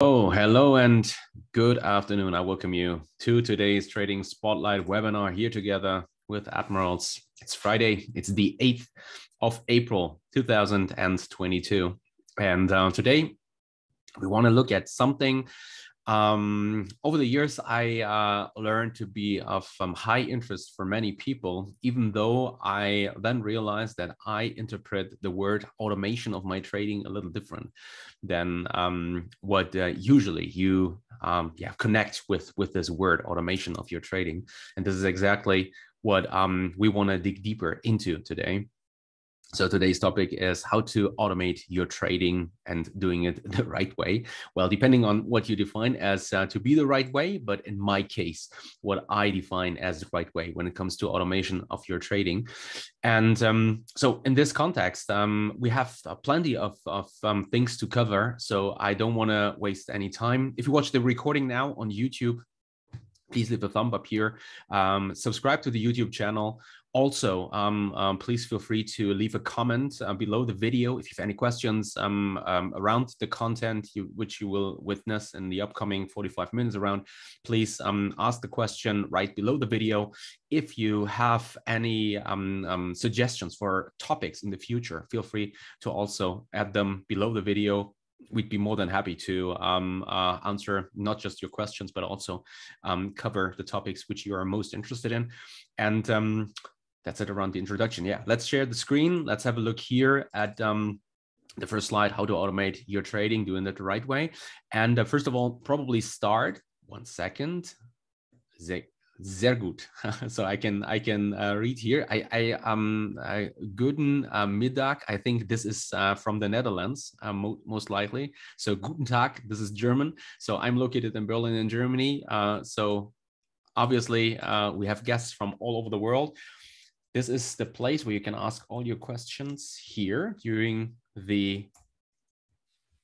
Oh, hello and good afternoon. I welcome you to today's Trading Spotlight webinar here together with Admirals. It's Friday. It's the 8th of April, 2022. And today we want to look at something. Over the years, I learned to be of high interest for many people, even though I then realized that I interpret the word automation of my trading a little different than what usually you connect with this word automation of your trading. And this is exactly what we want to dig deeper into today. So today's topic is how to automate your trading and doing it the right way. Well, depending on what you define as to be the right way, but in my case, what I define as the right way when it comes to automation of your trading. And so in this context, we have plenty of things to cover. So I don't want to waste any time. If you watch the recording now on YouTube, please leave a thumb up here, subscribe to the YouTube channel. Also, please feel free to leave a comment below the video if you have any questions around the content which you will witness in the upcoming 45 minutes around. Please ask the question right below the video. If you have any suggestions for topics in the future, feel free to also add them below the video. We'd be more than happy to answer not just your questions, but also cover the topics which you are most interested in. And that's it around the introduction. Yeah, let's share the screen. Let's have a look here at the first slide, how to automate your trading, doing it the right way. And first of all, probably start, one second. Sehr gut. So I can read here. I guten Mittag. I think this is from the Netherlands, most likely. So guten Tag. This is German. So I'm located in Berlin, in Germany. So obviously we have guests from all over the world. This is the place where you can ask all your questions here during the.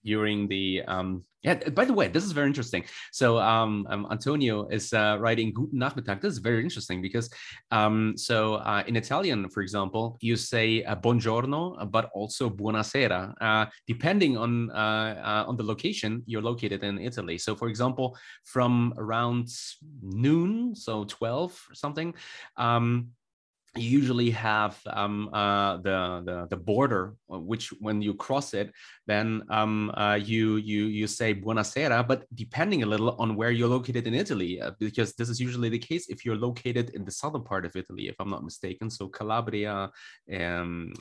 By the way, this is very interesting. So Antonio is writing Guten Nachmittag. This is very interesting because in Italian, for example, you say Buongiorno, but also Buonasera. Depending on the location, you're located in Italy. So for example, from around noon, so 12 or something, you usually have the border, which when you cross it, then you say Buonasera, but depending a little on where you're located in Italy, because this is usually the case if you're located in the southern part of Italy, if I'm not mistaken, so Calabria and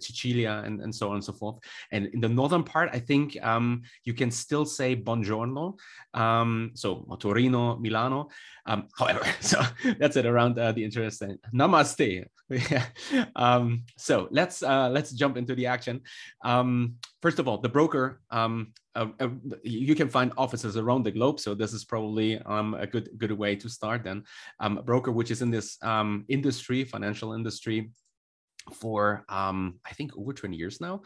Sicilia and so on and so forth. And in the northern part, I think you can still say Buongiorno, so Torino, Milano. However, so that's it around the interesting. Namaste. Yeah. So let's jump into the action. First of all, the broker, you can find offices around the globe. So this is probably a good way to start then. A broker which is in this industry, financial industry, for I think over 20 years now,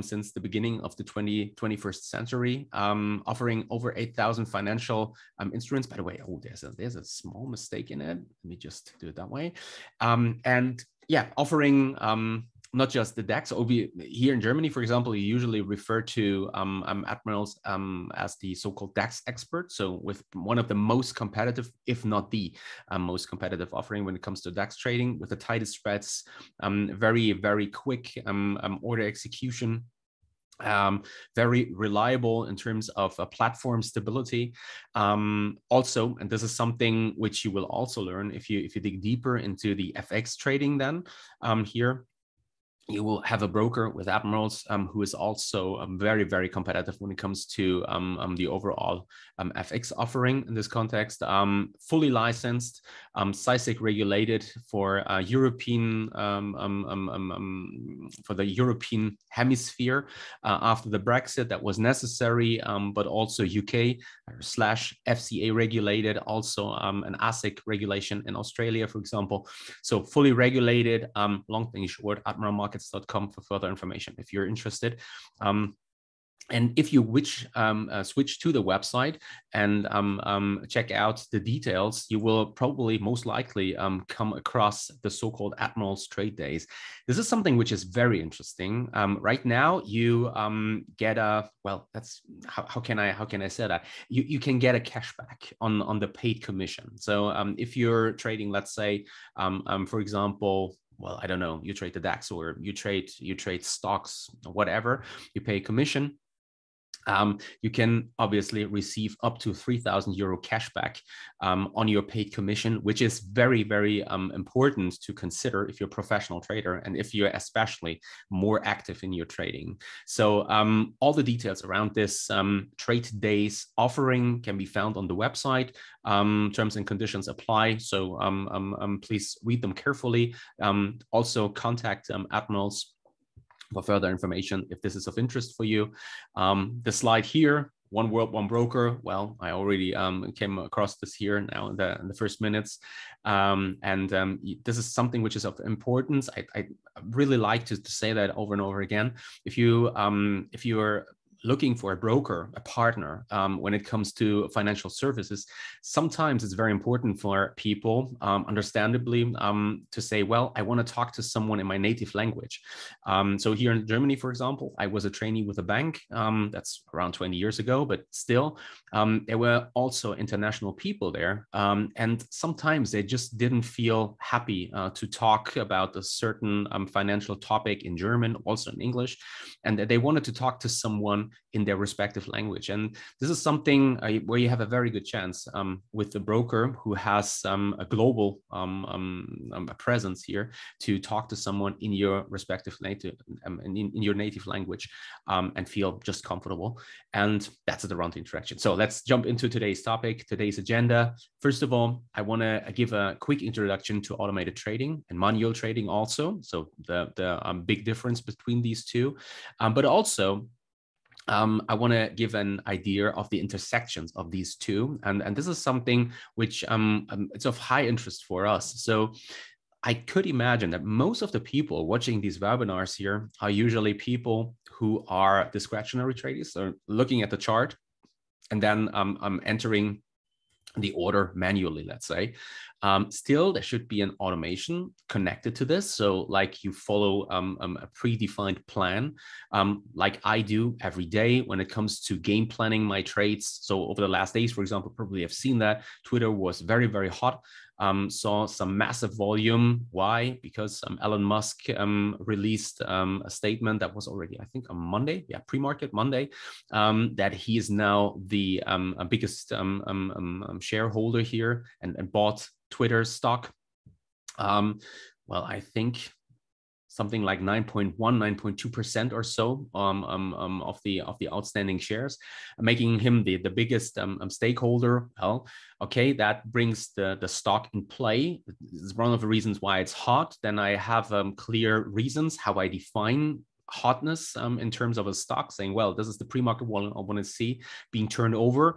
since the beginning of the 21st century, offering over 8,000 financial instruments. By the way, oh, there's a small mistake in it. Let me just do it that way. And yeah, offering not just the DAX. Here in Germany, for example, you usually refer to Admirals as the so-called DAX expert. So with one of the most competitive, if not the most competitive offering when it comes to DAX trading, with the tightest spreads, very, very quick order execution, very reliable in terms of platform stability. Also, and this is something which you will also learn if you dig deeper into the FX trading then here, you will have a broker with Admirals who is also very, very competitive when it comes to the overall FX offering in this context. Fully licensed, SISEC regulated for European for the European hemisphere after the Brexit that was necessary, but also UK/FCA regulated, also an ASIC regulation in Australia, for example. So fully regulated. Long thing short, admiralmarket.com for further information if you're interested. And if you switch to the website and check out the details, you will probably most likely come across the so-called Admirals trade days. This is something which is very interesting. Right now, you get a, well, that's, how can I say that? You can get a cashback on the paid commission. So if you're trading, let's say, for example, well, I don't know, you trade the DAX or you trade stocks, whatever, you pay commission. You can obviously receive up to 3,000 euro cashback on your paid commission, which is very, very important to consider if you're a professional trader and if you're especially more active in your trading. So all the details around this trade days offering can be found on the website. Terms and conditions apply, so please read them carefully. Also contact Admirals for further information if this is of interest for you. The slide here, one world, one broker. Well, I already came across this here now in the first minutes. This is something which is of importance. I really like to say that over and over again. If you're looking for a broker, a partner, when it comes to financial services, sometimes it's very important for people, understandably, to say, well, I want to talk to someone in my native language. So here in Germany, for example, I was a trainee with a bank. That's around 20 years ago, but still, there were also international people there. And sometimes they just didn't feel happy to talk about a certain financial topic in German, also in English. And they wanted to talk to someone in their respective language. And this is something where you have a very good chance with the broker who has a global presence here to talk to someone in your respective native in your native language and feel just comfortable. And that's the round interaction. So let's jump into today's topic, today's agenda. First of all, I want to give a quick introduction to automated trading and manual trading also. So the big difference between these two, but also I want to give an idea of the intersections of these two. And this is something which it's of high interest for us. So I could imagine that most of the people watching these webinars here are usually people who are discretionary traders, so looking at the chart and then entering the order manually, let's say. Still, there should be an automation connected to this. So like you follow a predefined plan, like I do every day when it comes to game planning my trades. So over the last days, for example, probably have seen that Twitter was very, very hot. Saw some massive volume. Why? Because Elon Musk released a statement that was already, I think, on Monday, yeah, pre-market Monday, that he is now the biggest shareholder here and bought Twitter stock. Well, I think something like 9.1, 9.2% or so of the outstanding shares, making him the biggest stakeholder. Well, okay, that brings the stock in play. It's one of the reasons why it's hot. Then I have clear reasons how I define hotness in terms of a stock, saying, well, this is the pre-market volume I want to see being turned over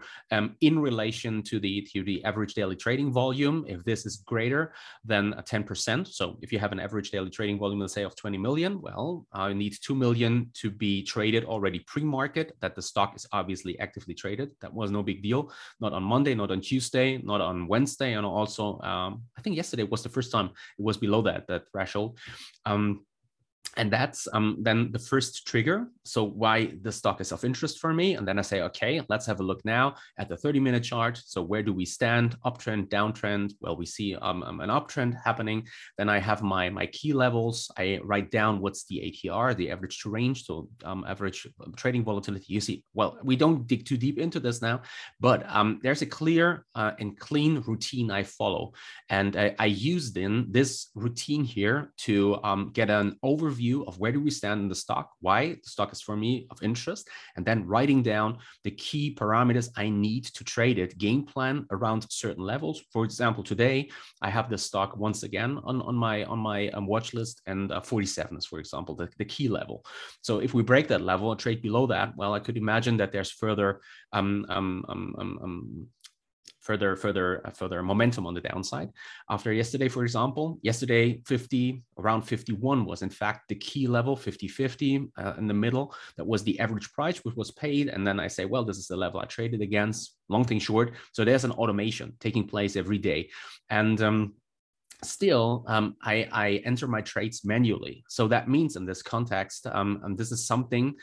in relation to the average daily trading volume. If this is greater than 10%, so if you have an average daily trading volume, let's say of 20 million, well, I need 2 million to be traded already pre-market, that the stock is obviously actively traded. That was no big deal. Not on Monday, not on Tuesday, not on Wednesday, and also I think yesterday was the first time it was below that threshold. And that's then the first trigger. So why the stock is of interest for me. And then I say, okay, let's have a look now at the 30-minute chart. So where do we stand? Uptrend, downtrend. Well, we see an uptrend happening. Then I have my key levels. I write down what's the ATR, the average to range, so average trading volatility. You see, well, we don't dig too deep into this now, but there's a clear and clean routine I follow. And I used in this routine here to get an overview of where do we stand in the stock, why the stock is for me of interest, and then writing down the key parameters I need to trade it, game plan around certain levels. For example, today I have the stock once again on my watch list, and 47 is, for example, the key level. So if we break that level, a trade below that, well, I could imagine that there's further further momentum on the downside. After yesterday, for example, yesterday 50, around 51 was in fact the key level, 50-50 in the middle. That was the average price which was paid. And then I say, well, this is the level I traded against, long thing short. So there's an automation taking place every day. And I enter my trades manually. So that means in this context, and this is something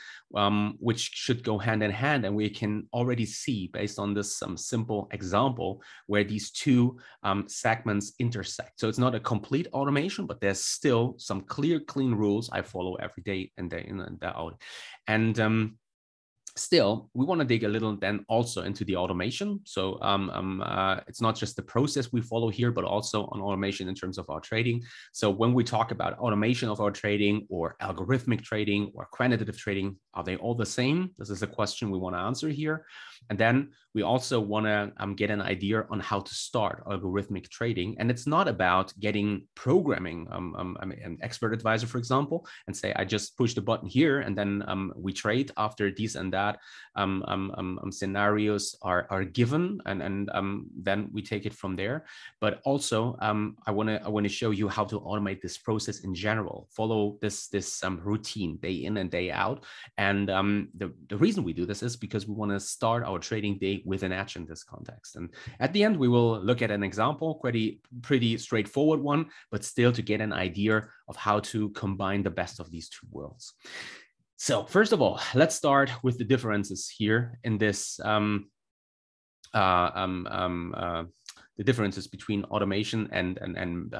which should go hand in hand. And we can already see based on this simple example where these two segments intersect. So it's not a complete automation, but there's still some clear, clean rules I follow every day and day in and day out. And still, we want to dig a little then also into the automation. So it's not just the process we follow here, but also on automation in terms of our trading. So when we talk about automation of our trading or algorithmic trading or quantitative trading, are they all the same? This is a question we want to answer here. And then we also want to get an idea on how to start algorithmic trading. And it's not about getting programming, I mean, an expert advisor, for example, and say, I just push the button here and then we trade after these and that. Scenarios are given, and then we take it from there. But also, I want to show you how to automate this process in general. Follow this routine day in and day out. And the reason we do this is because we want to start our trading day with an edge in this context. And at the end, we will look at an example, pretty straightforward one, but still to get an idea of how to combine the best of these two worlds. So first of all, let's start with the differences here in this, the differences between automation and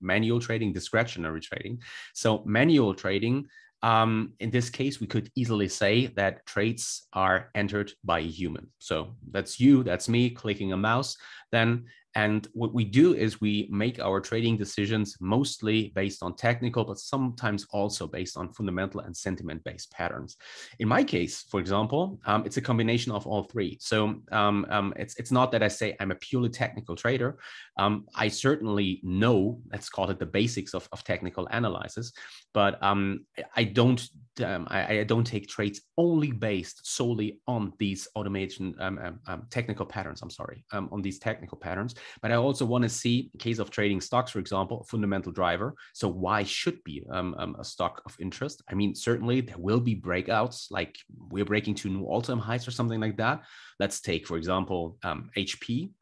manual trading, discretionary trading. So manual trading, in this case, we could easily say that trades are entered by a human. So that's you, that's me clicking a mouse then. And what we do is we make our trading decisions mostly based on technical, but sometimes also based on fundamental and sentiment-based patterns. In my case, for example, it's a combination of all three. So it's not that I say I'm a purely technical trader. I certainly know, let's call it the basics of technical analysis, but I don't take trades only based solely on these automation technical patterns, on these technical patterns. But I also want to see, in case of trading stocks, for example, a fundamental driver. So why should be a stock of interest? I mean, certainly there will be breakouts, like we're breaking to new all-time highs or something like that. Let's take, for example, HP.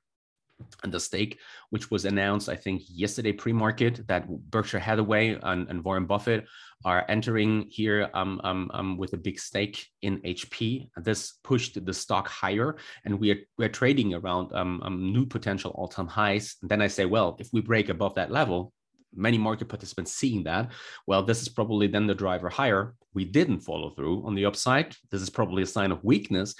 And the stake, which was announced, I think, yesterday pre-market, that Berkshire Hathaway and Warren Buffett are entering here with a big stake in HP. This pushed the stock higher, and we're trading around new potential all-time highs. And then I say, well, if we break above that level, many market participants seeing that, well, this is probably then the driver higher. We didn't follow through on the upside. This is probably a sign of weakness.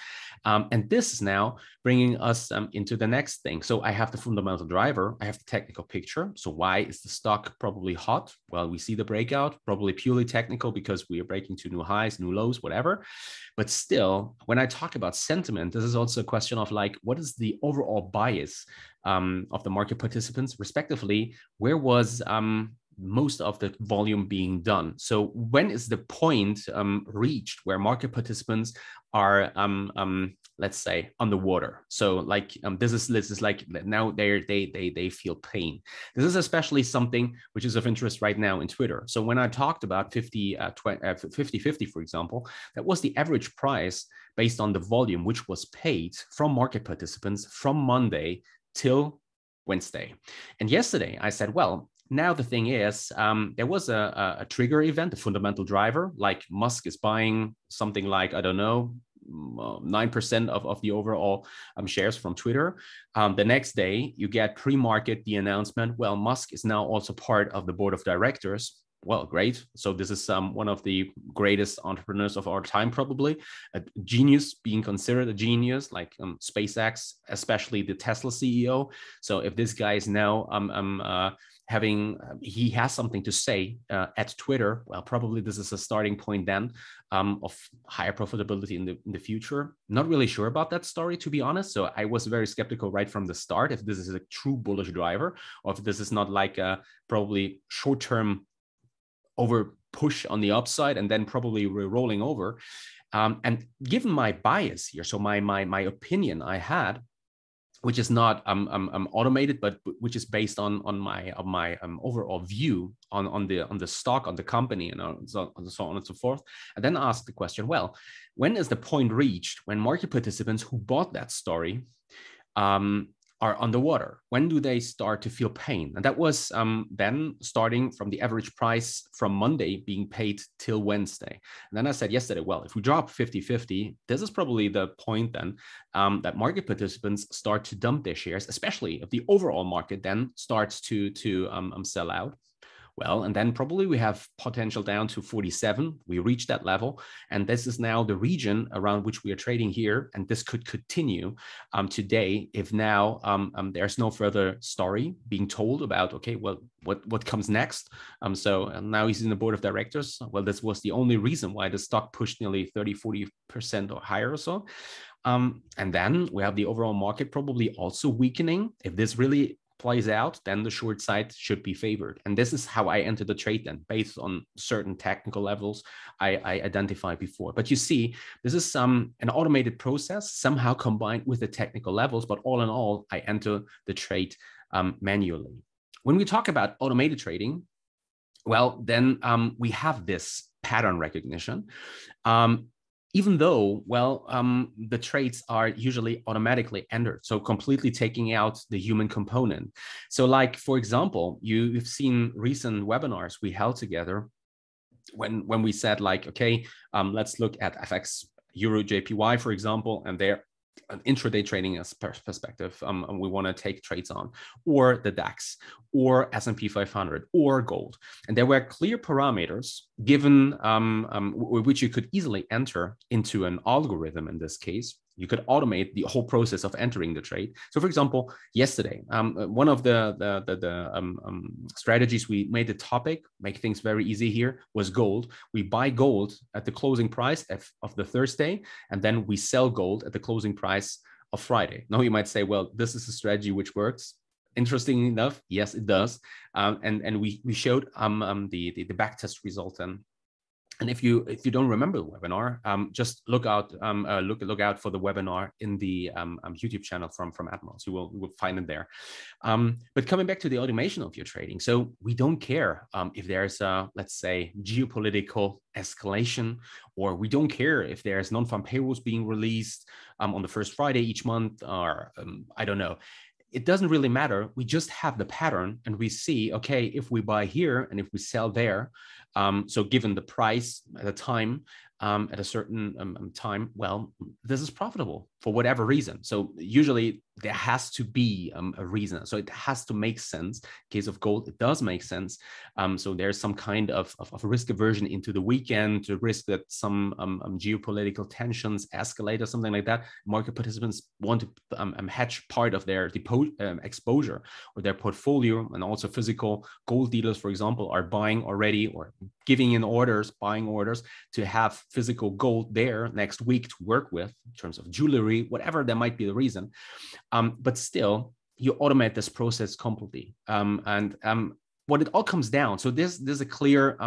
And this is now bringing us into the next thing. So I have the fundamental driver. I have the technical picture. So why is the stock probably hot? Well, we see the breakout, probably purely technical because we are breaking to new highs, new lows, whatever. But still, when I talk about sentiment, this is also a question of like, what is the overall bias of the market participants, respectively? Where was most of the volume being done? So when is the point reached where market participants are, let's say, underwater? So like this is like now they feel pain. This is especially something which is of interest right now in Twitter. So when I talked about 50-50, for example, that was the average price based on the volume which was paid from market participants from Monday till Wednesday. And yesterday I said, well, now the thing is, there was a trigger event, a fundamental driver, like Musk is buying something like, I don't know, 9% of the overall shares from Twitter. The next day, you get pre-market the announcement, well, Musk is now also part of the board of directors. Well, great. So this is one of the greatest entrepreneurs of our time, probably a genius, being considered a genius, like SpaceX, especially the Tesla CEO. So if this guy is now he has something to say at Twitter, well, probably this is a starting point then of higher profitability in the future. Not really sure about that story, to be honest. So I was very skeptical right from the start if this is a true bullish driver, or if this is not like a probably short-term over push on the upside and then probably rolling over. And given my bias here, so my opinion I had, which is not automated, but which is based on my overall view on the stock, on the company, and so on and so forth. And then ask the question: well, when is the point reached when market participants who bought that story are underwater? When do they start to feel pain? And that was then starting from the average price from Monday being paid till Wednesday. And then I said yesterday, well, if we drop 50-50, this is probably the point then that market participants start to dump their shares, especially if the overall market then starts to sell out. Well, and then probably we have potential down to 47. We reached that level. And this is now the region around which we are trading here. And this could continue today if now there's no further story being told about, okay, well, what comes next? So now he's in the board of directors. Well, this was the only reason why the stock pushed nearly 30-40% or higher or so. And then we have the overall market probably also weakening. If this really plays out, then the short side should be favored. And this is how I enter the trade then, based on certain technical levels I identified before. But you see, this is an automated process somehow combined with the technical levels, but all in all, I enter the trade manually. When we talk about automated trading, well, then we have this pattern recognition. Even though, well, the trades are usually automatically entered, so completely taking out the human component. So like, for example, you've seen recent webinars we held together when we said like, okay, let's look at FX EUR/JPY, for example, and there, an intraday trading as perspective, and we want to take trades on, or the DAX, or S&P 500, or gold. And there were clear parameters given which you could easily enter into an algorithm in this case. You could automate the whole process of entering the trade. So, for example, yesterday, one of the strategies we made the topic, make things very easy here, was gold. We buy gold at the closing price of the Thursday, and then we sell gold at the closing price of Friday. Now, you might say, well, this is a strategy which works. Interesting enough, yes, it does. And we showed the backtest result then. And if you don't remember the webinar, just look out for the webinar in the YouTube channel from Admirals. You will find it there. But coming back to the automation of your trading, so we don't care if there's a, let's say, geopolitical escalation, or we don't care if there's non-farm payrolls being released on the first Friday each month, or I don't know. It doesn't really matter. We just have the pattern and we see, okay, if we buy here and if we sell there, so given the price at a time, at a certain time, well, this is profitable for whatever reason. So usually there has to be a reason. So it has to make sense. In case of gold, it does make sense. So there's some kind of risk aversion into the weekend, to risk that some geopolitical tensions escalate or something like that. Market participants want to hedge part of their exposure or their portfolio, and also physical gold dealers, for example, are buying already or giving in orders, buying orders to have physical gold there next week to work with in terms of jewelry, whatever there might be the reason. But still, you automate this process completely. What it all comes down, so there's a clear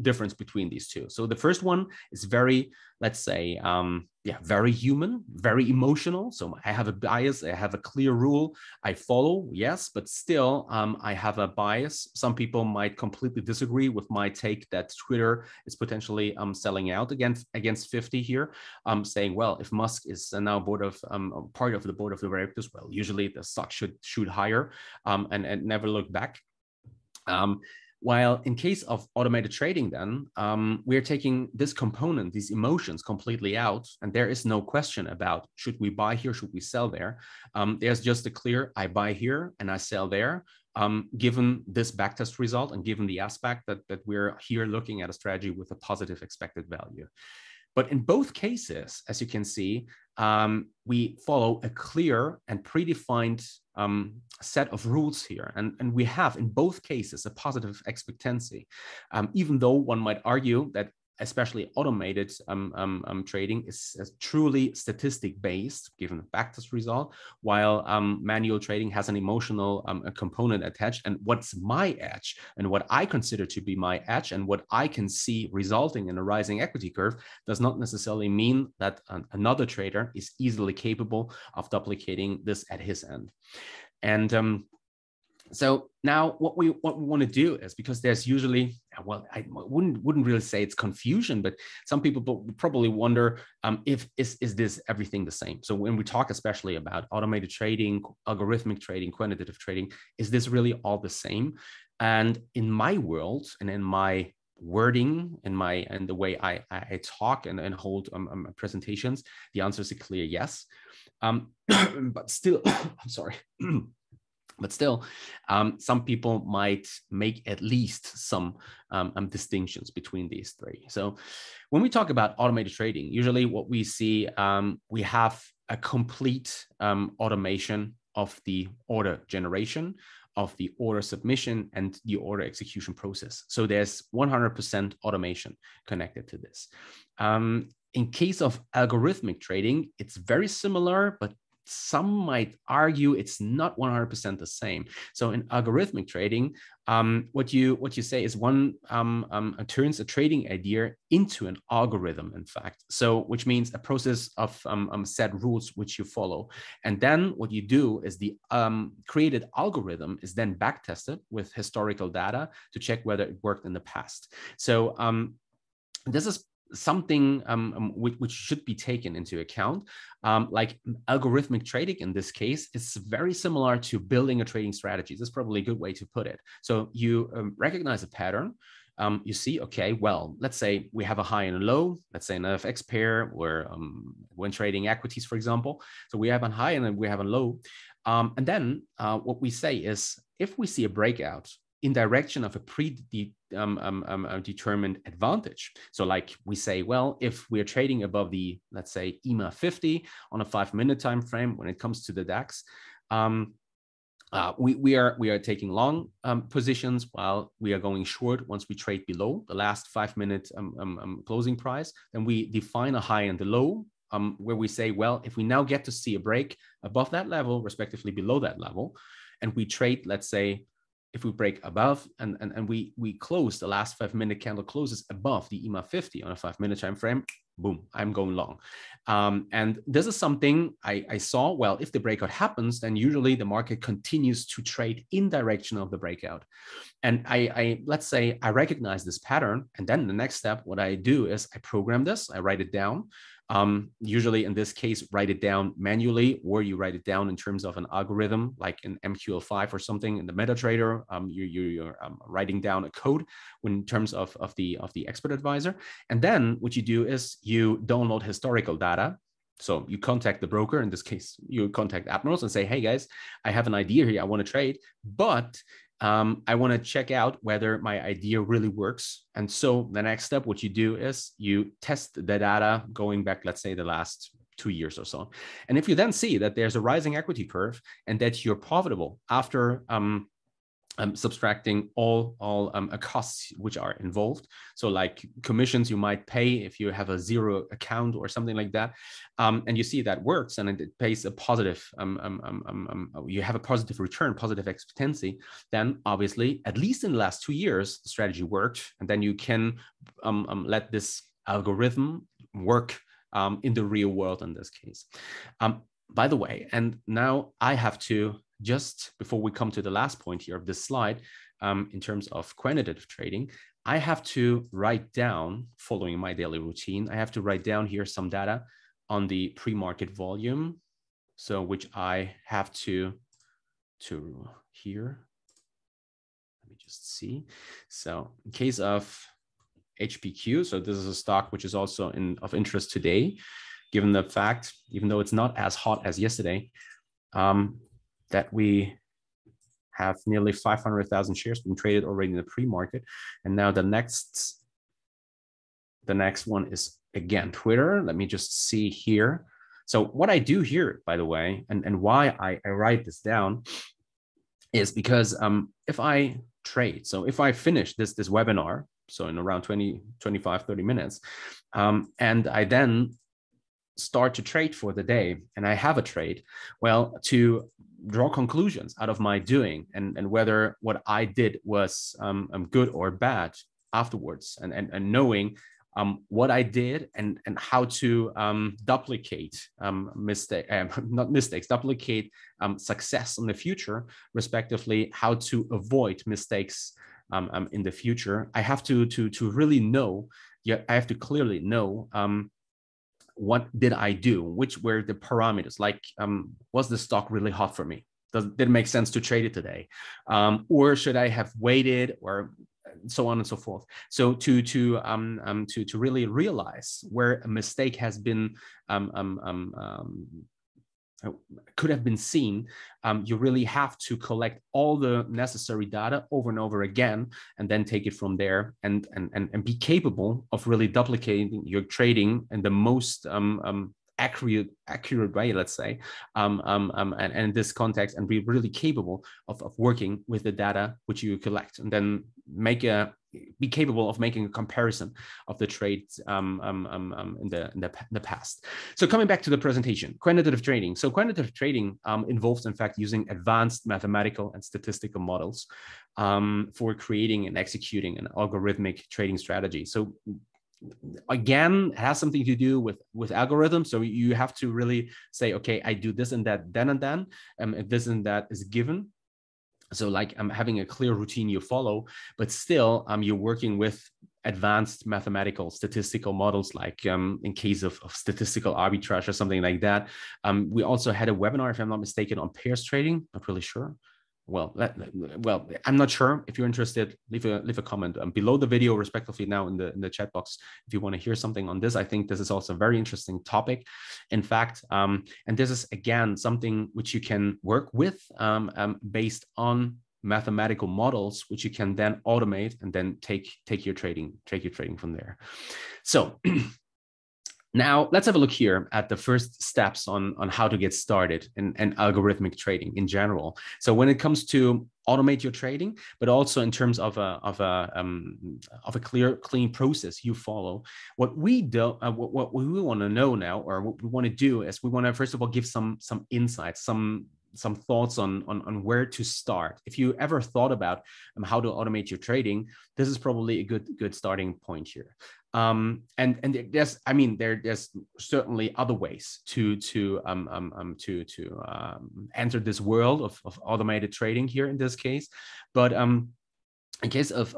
difference between these two. So the first one is very, let's say, very human, very emotional. So I have a bias, I have a clear rule I follow, yes, but still I have a bias. Some people might completely disagree with my take that Twitter is potentially selling out against 50 here, saying, well, if Musk is now part of the board of directors, well, usually the stock should shoot higher and never look back. While in case of automated trading, then we're taking this component, these emotions, completely out, and there is no question about should we buy here, should we sell there. There's just a clear I buy here and I sell there, given this backtest result and given the aspect that we're here looking at a strategy with a positive expected value. But in both cases, as you can see, we follow a clear and predefined set of rules here. And we have in both cases a positive expectancy, even though one might argue that especially automated trading, is truly statistic-based, given a back-test result, while manual trading has an emotional component attached. And what's my edge, and what I consider to be my edge, and what I can see resulting in a rising equity curve, does not necessarily mean that another trader is easily capable of duplicating this at his end. And so now what we want to do is, because there's usually, well, I wouldn't really say it's confusion, but some people probably wonder if is this everything the same? So when we talk especially about automated trading, algorithmic trading, quantitative trading, is this really all the same? And in my world and in my wording and the way I talk and hold presentations, the answer is a clear yes. But still, I'm sorry. But still, some people might make at least some distinctions between these three. So when we talk about automated trading, usually what we see, we have a complete automation of the order generation, of the order submission, and the order execution process. So there's 100% automation connected to this. In case of algorithmic trading, it's very similar, but some might argue it's not 100% the same. So in algorithmic trading, what you say is one turns a trading idea into an algorithm, in fact. So which means a process of set rules which you follow. And then what you do is the created algorithm is then backtested with historical data to check whether it worked in the past. So this is something which should be taken into account. Like algorithmic trading in this case, it's very similar to building a trading strategy. This is probably a good way to put it. So you recognize a pattern. You see, okay, well, let's say we have a high and a low, let's say an FX pair, where when trading equities, for example. So we have a high and then we have a low. And then what we say is, if we see a breakout in direction of a predetermined advantage. So like we say, well, if we're trading above the, let's say, EMA 50 on a 5-minute time frame when it comes to the DAX, we are taking long positions, while we are going short once we trade below the last 5-minute closing price. Then we define a high and a low, where we say, well, if we now get to see a break above that level, respectively below that level, and we trade, let's say, if we break above and we close the last 5-minute candle closes above the EMA 50 on a 5-minute time frame, boom, I'm going long. And this is something I saw. Well, if the breakout happens, then usually the market continues to trade in direction of the breakout. And let's say I recognize this pattern. And then the next step, what I do is I program this, I write it down. Usually in this case, write it down manually, or you write it down in terms of an algorithm, like an MQL5 or something in the MetaTrader. You're writing down a code in terms of the expert advisor. And then what you do is you download historical data. So you contact the broker. In this case, you contact Admirals and say, hey guys, I have an idea here. I want to trade, but I want to check out whether my idea really works. And so the next step, what you do is you test the data going back, let's say, the last 2 years or so. And if you then see that there's a rising equity curve and that you're profitable after subtracting all costs which are involved, so like commissions you might pay if you have a zero account or something like that, and you see that works and it pays a positive, you have a positive return, positive expectancy, then obviously, at least in the last 2 years, the strategy worked, and then you can let this algorithm work in the real world in this case. By the way, and now I have to, just before we come to the last point here of this slide, in terms of quantitative trading, I have to write down, following my daily routine, I have to write down here some data on the pre-market volume. So which I have to here, let me just see. So in case of HPQ, so this is a stock which is also of interest today, given the fact, even though it's not as hot as yesterday, that we have nearly 500,000 shares being traded already in the pre-market. And now the next one is again Twitter. Let me just see here. So what I do here, by the way, and why I write this down is because if I trade, so if I finish this webinar so in around 20, 25, 30 minutes. And I then start to trade for the day, and I have a trade, well, to draw conclusions out of my doing and whether what I did was good or bad afterwards, and knowing what I did and how to duplicate duplicate success in the future, respectively, how to avoid mistakes in the future. I have to really know, I have to clearly know what did I do, which were the parameters, like was the stock really hot for me? Did it make sense to trade it today? Or should I have waited, or so on and so forth. So to really realize where a mistake has been, could have been seen, you really have to collect all the necessary data over and over again, and then take it from there, and be capable of really duplicating your trading in the most accurate way, let's say, and in this context, and be really capable of working with the data which you collect, and then be capable of making a comparison of the trades in the past. So coming back to the presentation, quantitative trading. So quantitative trading involves, in fact, using advanced mathematical and statistical models for creating and executing an algorithmic trading strategy. So again, it has something to do with algorithms. So you have to really say, okay, I do this and that, then and then, this and that is given. So like I'm having a clear routine you follow, but still you're working with advanced mathematical statistical models, like in case of statistical arbitrage or something like that. We also had a webinar, if I'm not mistaken, on pairs trading. Not really sure. Well, I'm not sure. If you're interested, leave a comment below the video, respectively, now in the chat box, if you want to hear something on this. I think this is also a very interesting topic, in fact, and this is again something which you can work with based on mathematical models, which you can then automate and then take your trading from there. So. Now, let's have a look here at the first steps on how to get started in algorithmic trading in general. So when it comes to automate your trading, but also in terms of a clean process you follow, what we want to know now, or what we want to do, is we want to, first of all, give some insights, some thoughts on where to start. If you ever thought about how to automate your trading, this is probably a good starting point here. And there's certainly other ways to enter this world of automated trading here in this case, but in case of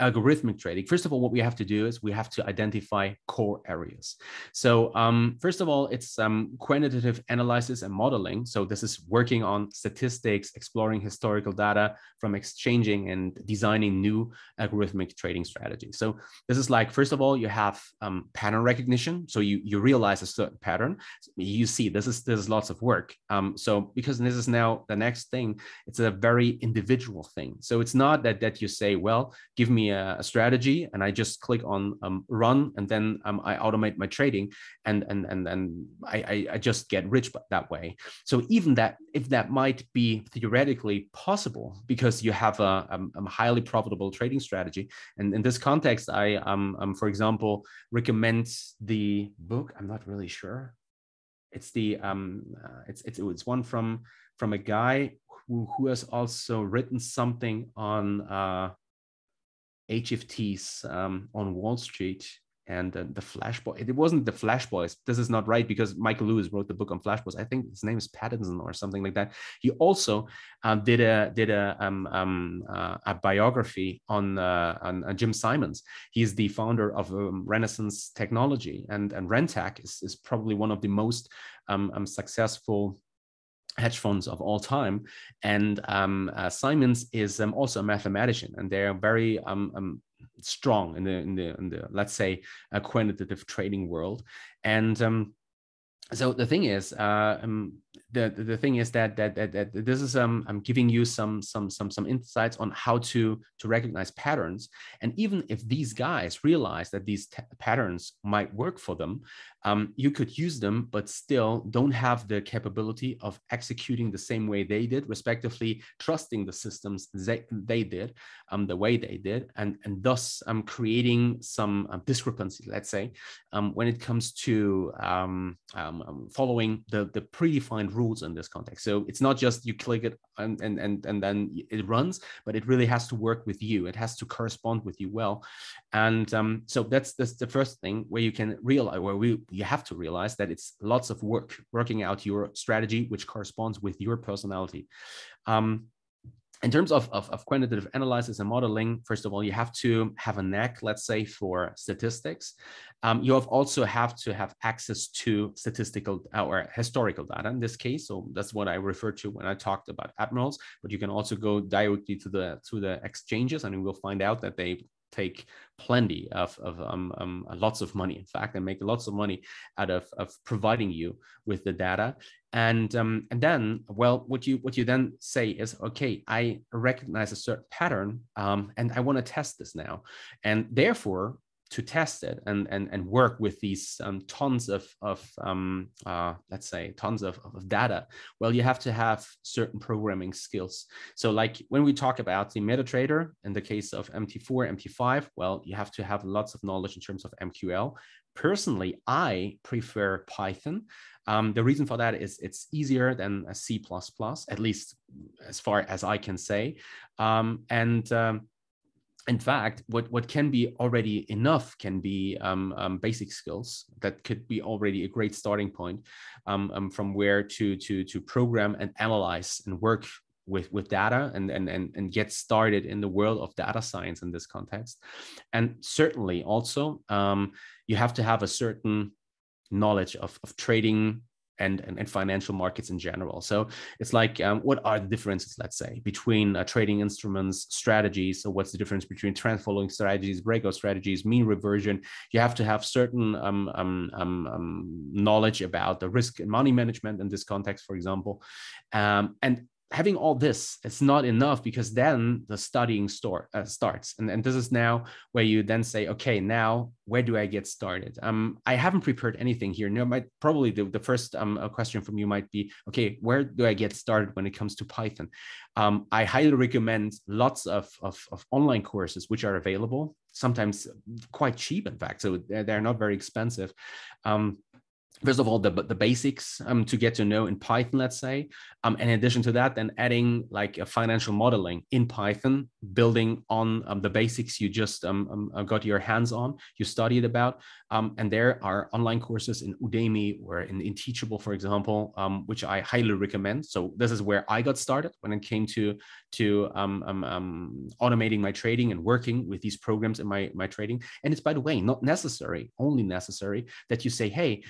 algorithmic trading, first of all, what we have to do is we have to identify core areas. So first of all, it's quantitative analysis and modeling. So this is working on statistics, exploring historical data from exchanging, and designing new algorithmic trading strategies. So this is like, first of all, you have pattern recognition. So you realize a certain pattern. You see, this is lots of work. So because this is now the next thing, it's a very individual thing. So it's not that you say, well, give me a strategy, and I just click on run, and then I automate my trading, and I just get rich that way. So even that, if that might be theoretically possible, because you have a highly profitable trading strategy. And in this context, I for example, recommend the book. I'm not really sure. It's the it's one from a guy who has also written something on HFTs on Wall Street and the Flash Boys. It wasn't the Flash Boys. This is not right, because Michael Lewis wrote the book on Flash Boys. I think his name is Pattinson or something like that. He also did a biography on Jim Simons. He's the founder of Renaissance Technology, and Rentech is probably one of the most successful hedge funds of all time, and Simons is also a mathematician, and they are very strong in the let's say quantitative trading world. And so the thing is, the thing is that this is I'm giving you some insights on how to recognize patterns, and even if these guys realize that these patterns might work for them, you could use them, but still don't have the capability of executing the same way they did, respectively, trusting the systems they did, the way they did, and thus creating some discrepancy, let's say, when it comes to following the predefined rules in this context. So it's not just you click it and then it runs, but it really has to work with you. It has to correspond with you well. And so that's the first thing where you can realize, where you have to realize that it's lots of work, working out your strategy, which corresponds with your personality. In terms of quantitative analysis and modeling, first of all, you have to have a knack, let's say, for statistics. You also have to have access to statistical or historical data in this case. So that's what I referred to when I talked about Admirals, but you can also go directly to the exchanges, and you will find out that they take plenty of lots of money, in fact, and make lots of money out of providing you with the data. And then, well, what you then say is, okay, I recognize a certain pattern, and I want to test this now. And therefore, to test it and work with these tons of data, well, you have to have certain programming skills. So like when we talk about the MetaTrader, in the case of MT4, MT5, well, you have to have lots of knowledge in terms of MQL. Personally, I prefer Python. The reason for that is it's easier than a C++, at least as far as I can say. In fact, what can be already enough can be basic skills that could be already a great starting point from where to program and analyze and work with data and get started in the world of data science in this context. And certainly also, you have to have a certain knowledge of trading and financial markets in general. So it's like, what are the differences, let's say, between trading instruments, strategies? So what's the difference between trend following strategies, breakout strategies, mean reversion? You have to have certain knowledge about the risk and money management in this context, for example. And having all this, it's not enough, because then the studying starts. And this is now where you then say, okay, now where do I get started? I haven't prepared anything here. No, probably the first question from you might be, okay, where do I get started when it comes to Python? I highly recommend lots of online courses which are available, sometimes quite cheap, in fact, so they're not very expensive. First of all, the basics to get to know in Python, let's say. In addition to that, then adding like a financial modeling in Python, building on the basics you just got your hands on, you studied about. And there are online courses in Udemy or in Teachable, for example, which I highly recommend. So this is where I got started when it came to automating my trading and working with these programs in my trading. And it's, by the way, not necessary, only necessary that you say, hey,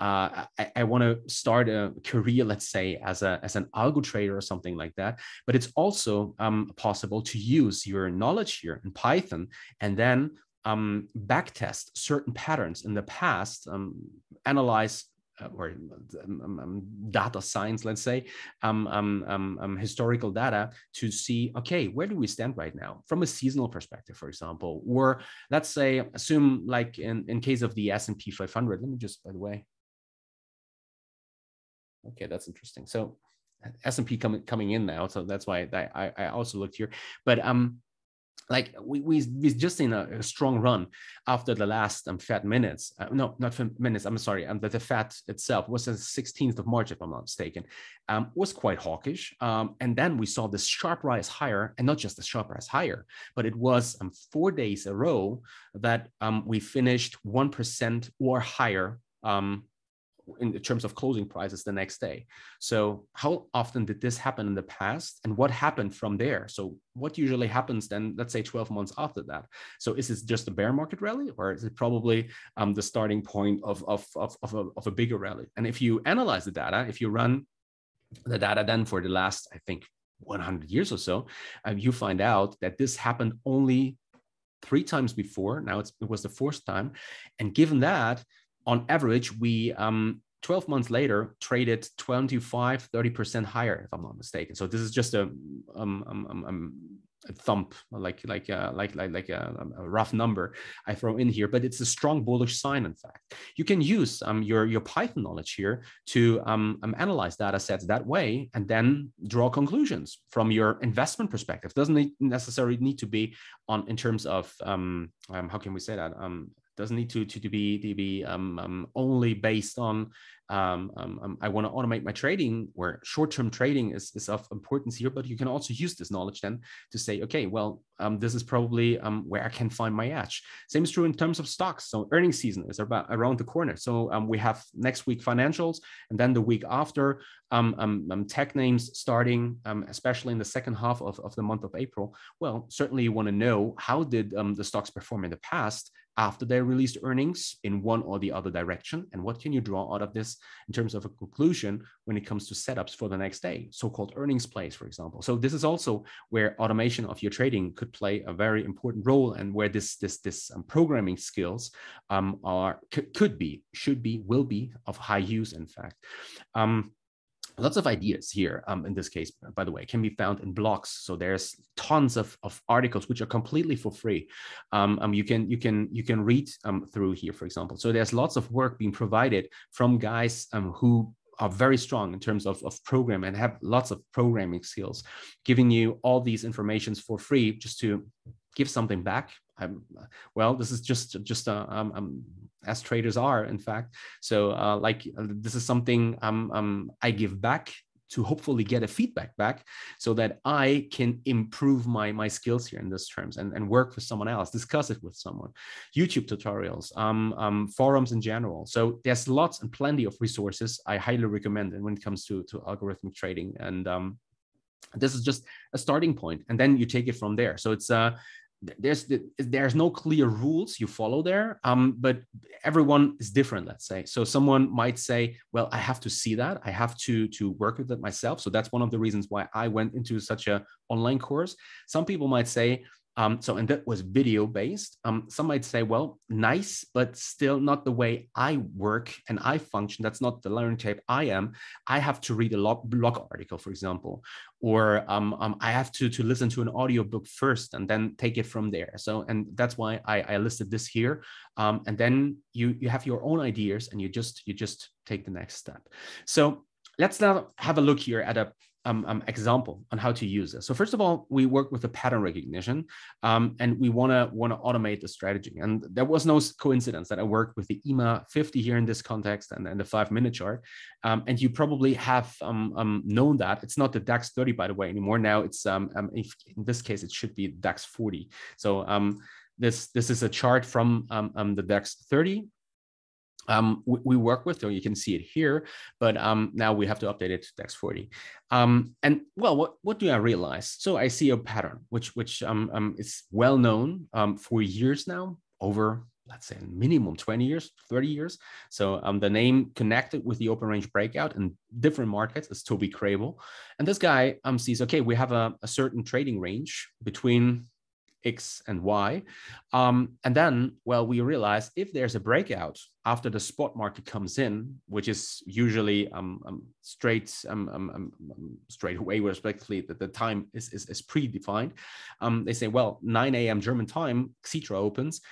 I want to start a career, let's say, as an algo trader or something like that. But it's also possible to use your knowledge here in Python and then backtest certain patterns in the past, analyze data science, let's say, historical data to see, okay, where do we stand right now from a seasonal perspective, for example, or let's say, assume like in case of the S&P 500, let me just, by the way, okay, that's interesting. So S&P coming in now. So that's why I also looked here, but like we've just seen a strong run after the last Fed minutes. No, not Fed minutes. I'm sorry. The Fed itself was the 16th of March, if I'm not mistaken, was quite hawkish. And then we saw this sharp rise higher, and not just the sharp rise higher, but it was 4 days in a row that we finished 1% or higher in terms of closing prices the next day. So how often did this happen in the past, and what happened from there? So what usually happens then, let's say 12 months after that? So is this just a bear market rally, or is it probably the starting point of a bigger rally? And if you analyze the data, if you run the data then for the last, I think, 100 years or so, you find out that this happened only 3 times before. Now it was the 4th time. And given that, on average, we 12 months later traded 25-30% higher, if I'm not mistaken. So this is just a thump, like a rough number I throw in here, but it's a strong bullish sign. In fact, you can use your Python knowledge here to analyze data sets that way, and then draw conclusions from your investment perspective. Doesn't necessarily need to be on in terms of how can we say that? Doesn't need to be only based on I want to automate my trading, where short-term trading is of importance here, but you can also use this knowledge then to say, okay, well, this is probably where I can find my edge. Same is true in terms of stocks. So earnings season is about around the corner. So we have next week financials, and then the week after tech names starting, especially in the second half of the month of April. Well, certainly you want to know how did the stocks perform in the past after they released earnings in one or the other direction, and what can you draw out of this in terms of a conclusion when it comes to setups for the next day, so-called earnings plays, for example. So this is also where automation of your trading could play a very important role, and where this programming skills should be, will be of high use, in fact. Lots of ideas here, in this case, by the way, can be found in blogs. So there's tons of articles which are completely for free. You can read through here, for example. So there's lots of work being provided from guys who are very strong in terms of program and have lots of programming skills, giving you all these informations for free just to give something back. Well, this is just as traders are, in fact. So this is something I give back to hopefully get a feedback back, so that I can improve my skills here in this terms, and work with someone else, discuss it with someone. YouTube tutorials, forums in general. So there's lots and plenty of resources I highly recommend when it comes to algorithmic trading. And this is just a starting point, and then you take it from there. So it's there's no clear rules you follow there, but everyone is different, let's say. So someone might say, well, I have to see that, I have to work with it myself. So that's one of the reasons why I went into such an online course. Some people might say, and that was video based. Some might say, well, nice, but still not the way I work and I function. That's not the learning type I am. I have to read a blog article, for example, or I have to listen to an audiobook first and then take it from there. So, and that's why I listed this here. And then you have your own ideas, and you just take the next step. So let's now have a look here at a example on how to use this. So first of all, we work with the pattern recognition, and we want to automate the strategy. And there was no coincidence that I worked with the EMA 50 here in this context, and the 5-minute chart. And you probably have known that it's not the DAX 30, by the way, anymore. Now it's in this case it should be DAX 40. So this is a chart from the DAX 30. We work with, or you can see it here, but now we have to update it to DAX 40. And well, what do I realize? So I see a pattern which is well known for years now, over, let's say, minimum 20 years, 30 years. So the name connected with the open range breakout in different markets is Toby Crable. And this guy sees, okay, we have a certain trading range between X and Y. And then, well, we realize if there's a breakout after the spot market comes in, which is usually straight away, respectively, that the time is predefined. They say, well, 9 a.m. German time, Xetra opens.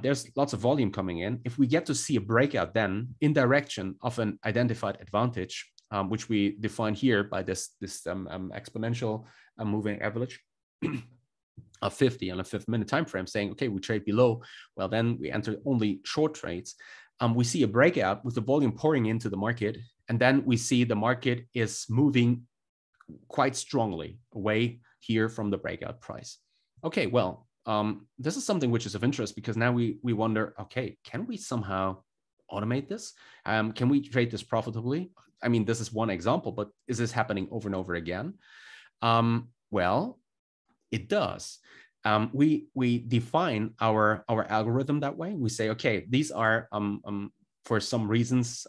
There's lots of volume coming in. If we get to see a breakout then in direction of an identified advantage, which we define here by this exponential moving average, of 50 on a 5-minute time frame, saying, okay, we trade below, well, then we enter only short trades. We see a breakout with the volume pouring into the market, and then we see the market is moving quite strongly away here from the breakout price. Okay, well, this is something which is of interest, because now we wonder, okay, can we somehow automate this? Can we trade this profitably? I mean, this is one example, but is this happening over and over again? Well, it does. We define our algorithm that way. We say, okay, these are for some reasons,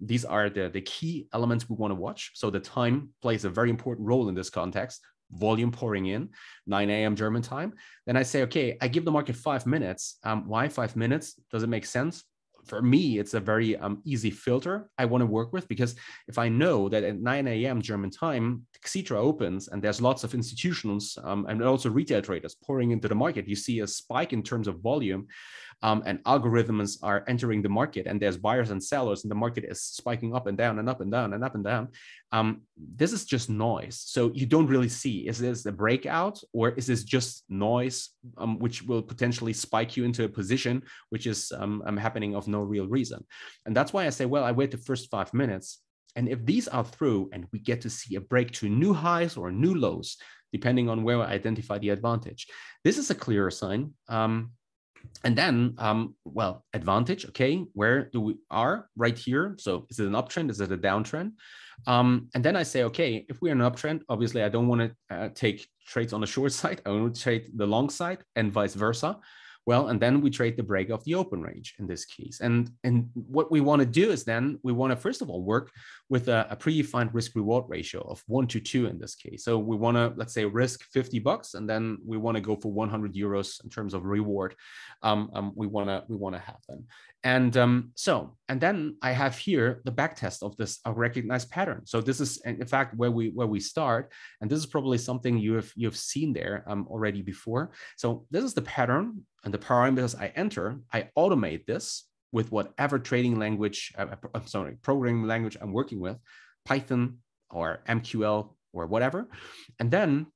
these are the key elements we want to watch. So the time plays a very important role in this context. Volume pouring in, 9 a.m. German time. Then I say, okay, I give the market 5 minutes. Why 5 minutes? Does it make sense? for me, it's a very easy filter I want to work with, because if I know that at 9 a.m. German time, Xetra opens and there's lots of institutions and also retail traders pouring into the market, you see a spike in terms of volume and algorithms are entering the market and there's buyers and sellers and the market is spiking up and down and up and down and up and down. This is just noise. So you don't really see, is this a breakout or is this just noise which will potentially spike you into a position which is happening of no real reason. And that's why I say, well, I wait the first 5 minutes. And if these are through and we get to see a break to new highs or new lows, depending on where I identify the advantage, this is a clearer sign. And then, well, advantage, okay, where do we are right here? So is it an uptrend? Is it a downtrend? And then I say, okay, if we're in an uptrend, obviously I don't want to take trades on the short side. I want to trade the long side and vice versa. Well, and then we trade the break of the open range in this case. And what we want to do is then we want to, first of all, work with a predefined risk reward ratio of 1 to 2 in this case. So we want to, let's say, risk $50, and then we want to go for 100 euros in terms of reward. We want to have them. And and then I have here the backtest of this recognized pattern. So this is in fact where we start, and this is probably something you have seen there already before. So this is the pattern and the parameters I enter. I automate this with whatever trading language, programming language I'm working with, Python or MQL or whatever, and then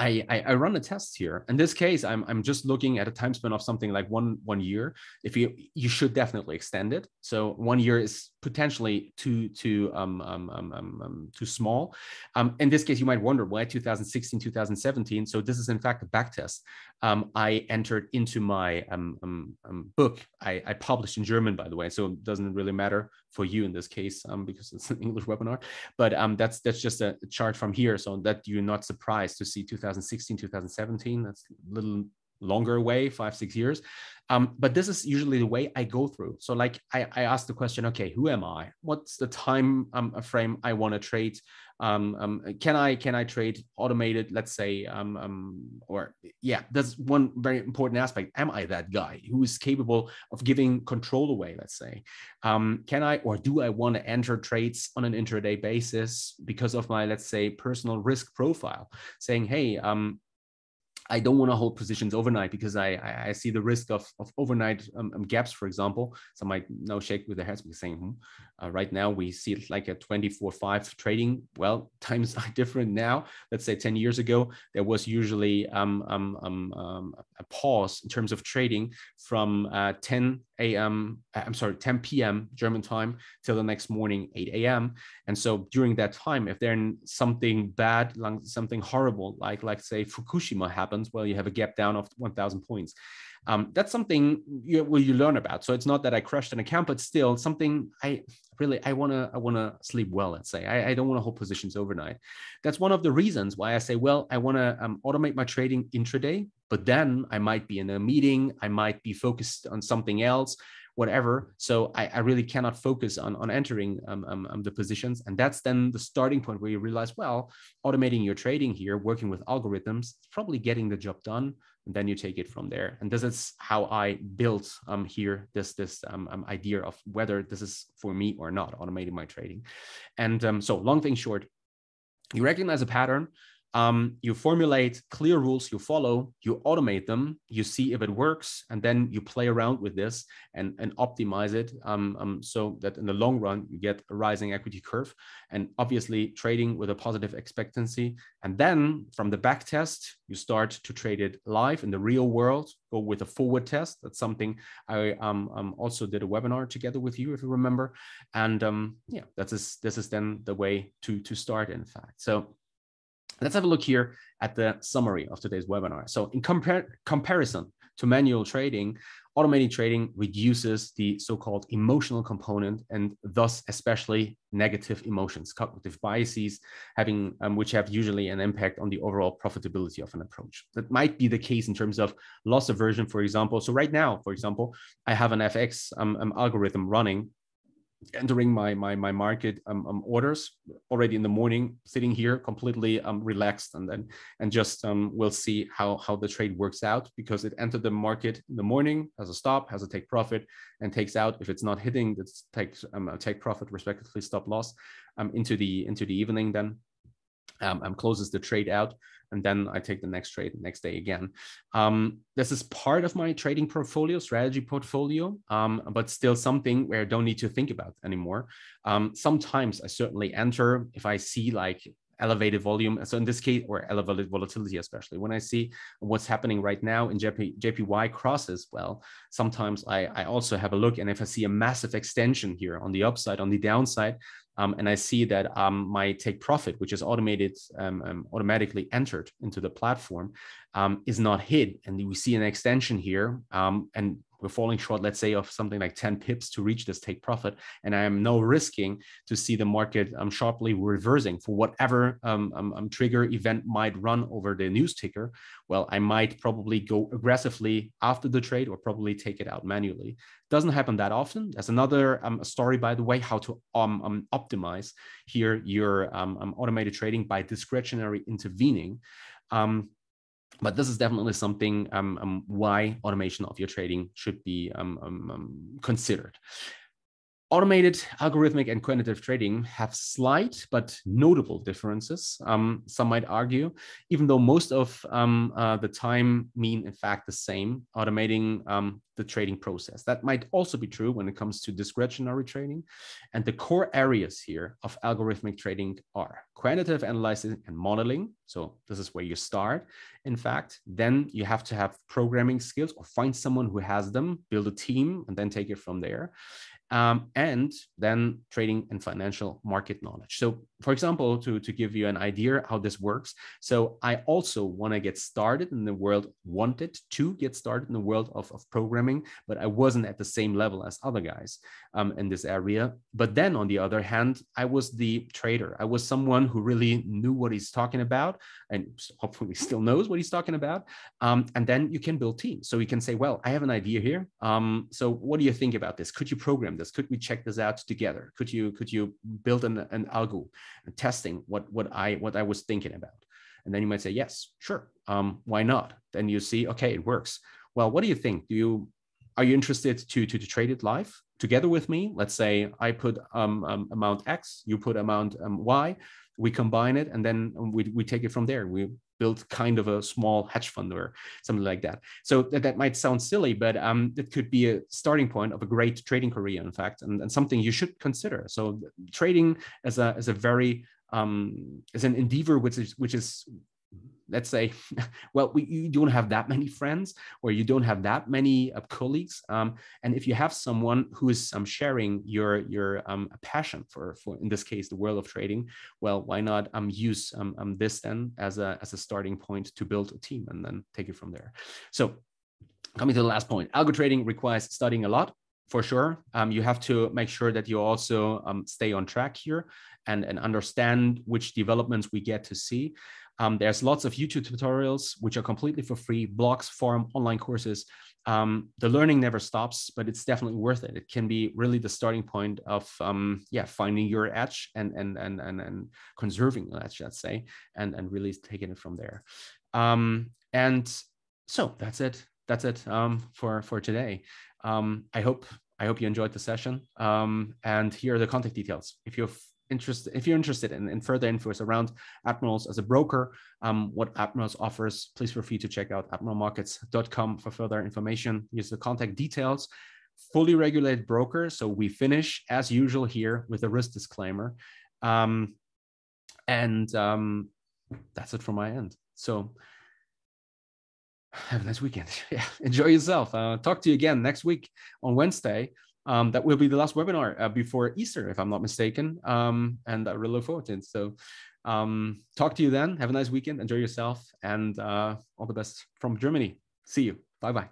I run a test here. In this case, I'm just looking at a time span of something like one year. If you should definitely extend it. So 1 year is potentially too small. In this case, you might wonder why 2016, 2017. So this is in fact a back test I entered into my book. I published in German, by the way, so it doesn't really matter for you in this case because it's an English webinar. But that's just a chart from here, so that you're not surprised to see 2016, 2017. That's a little longer away, 5-6 years. But this is usually the way I go through. So like I ask the question, okay, who am I? What's the time frame I want to trade? Can I trade automated, let's say, that's one very important aspect. Am I that guy who is capable of giving control away, let's say? Can I, or do I want to enter trades on an intraday basis because of my, let's say, personal risk profile, saying, hey, I don't want to hold positions overnight because I see the risk of overnight gaps, for example. Some might now shake with their heads because saying, right now we see it like a 24/5 trading. Well, times are different now. Let's say 10 years ago, there was usually a pause in terms of trading from 10 p.m. German time till the next morning, 8 a.m. And so during that time, if there's something bad, something horrible, like say Fukushima happens, well, you have a gap down of 1,000 points. That's something you learn about. So it's not that I crashed an account, but still something I want to sleep well, let's say. I don't want to hold positions overnight. That's one of the reasons why I say, well, I want to automate my trading intraday, but then I might be in a meeting, I might be focused on something else, whatever. So I really cannot focus on entering the positions. And that's then the starting point where you realize, well, automating your trading here, working with algorithms, it's probably getting the job done. And then you take it from there. And this is how I built here this idea of whether this is for me or not, automating my trading. And so long thing short, you recognize a pattern, you formulate clear rules you follow, you automate them, you see if it works, and then you play around with this and optimize it so that in the long run, you get a rising equity curve and obviously trading with a positive expectancy. And then from the back test, you start to trade it live in the real world, go with a forward test. That's something I also did a webinar together with you, if you remember. And this is then the way to start, in fact. So let's have a look here at the summary of today's webinar. So in comparison to manual trading, automated trading reduces the so-called emotional component and thus especially negative emotions, cognitive biases, having which have usually an impact on the overall profitability of an approach. That might be the case in terms of loss aversion, for example. So right now, for example, I have an FX algorithm running entering my market orders already in the morning, sitting here completely relaxed, and just we'll see how the trade works out, because it entered the market in the morning, has a stop, has a take profit, and takes out if it's not hitting. That's take profit, respectively stop loss, into the evening, then closes the trade out, and then I take the next trade the next day again. This is part of my trading portfolio, strategy portfolio, but still something where I don't need to think about anymore. Sometimes I certainly enter if I see like elevated volume, so in this case, or elevated volatility, especially when I see what's happening right now in JPY crosses. Well, sometimes I also have a look, and if I see a massive extension here on the upside, on the downside, and I see that my take profit, which is automated, automatically entered into the platform, is not hit, and we see an extension here, and we're falling short, let's say, of something like 10 pips to reach this take profit, and I am now risking to see the market sharply reversing for whatever trigger event might run over the news ticker. Well, I might probably go aggressively after the trade, or probably take it out manually. Doesn't happen that often. There's another story, by the way, how to optimize here your automated trading by discretionary intervening. But this is definitely something why automation of your trading should be considered. Automated, algorithmic, and quantitative trading have slight but notable differences, some might argue, even though most of the time mean, in fact, the same, automating the trading process. That might also be true when it comes to discretionary trading. And the core areas here of algorithmic trading are quantitative analysis and modeling. So this is where you start, in fact. Then you have to have programming skills, or find someone who has them, build a team, and then take it from there. And then trading and financial market knowledge. So, for example, to give you an idea how this works. So I also want to get started in the world, wanted to get started in the world of programming, but I wasn't at the same level as other guys in this area. But then on the other hand, I was the trader. I was someone who really knew what he's talking about, and hopefully still knows what he's talking about. And then you can build teams. So you can say, well, I have an idea here. So what do you think about this? Could you program this? Could we check this out together? Could you build an algo and testing what I was thinking about? And then you might say, yes, sure, why not? Then you see, okay, it works. Well, what do you think? Are you interested to trade it live together with me? Let's say I put amount X, you put amount Y, we combine it, and then we take it from there. We build kind of a small hedge fund or something like that. So that might sound silly, but it could be a starting point of a great trading career, in fact, and something you should consider. So trading as a very as an endeavor which is, let's say, well, you don't have that many friends, or you don't have that many colleagues. And if you have someone who is sharing your passion for, in this case, the world of trading, well, why not use this then as a starting point to build a team, and then take it from there. So coming to the last point, algo trading requires studying a lot. For sure, you have to make sure that you also stay on track here and understand which developments we get to see. There's lots of YouTube tutorials, which are completely for free, blogs, forum, online courses. The learning never stops, but it's definitely worth it. It can be really the starting point of finding your edge and conserving your edge, let's say, and really taking it from there. And so that's it. That's it for today. I hope you enjoyed the session. And here are the contact details. If you're interested in further infos around Admirals as a broker, what Admirals offers, please feel free to check out admiralmarkets.com for further information. Here's the contact details. Fully regulated broker. So we finish as usual here with a risk disclaimer. And that's it from my end. So have a nice weekend. Yeah, enjoy yourself. Talk to you again next week on Wednesday. That will be the last webinar before Easter, if I'm not mistaken. And I really look forward to it. So talk to you then. Have a nice weekend. Enjoy yourself. And all the best from Germany. See you. Bye-bye.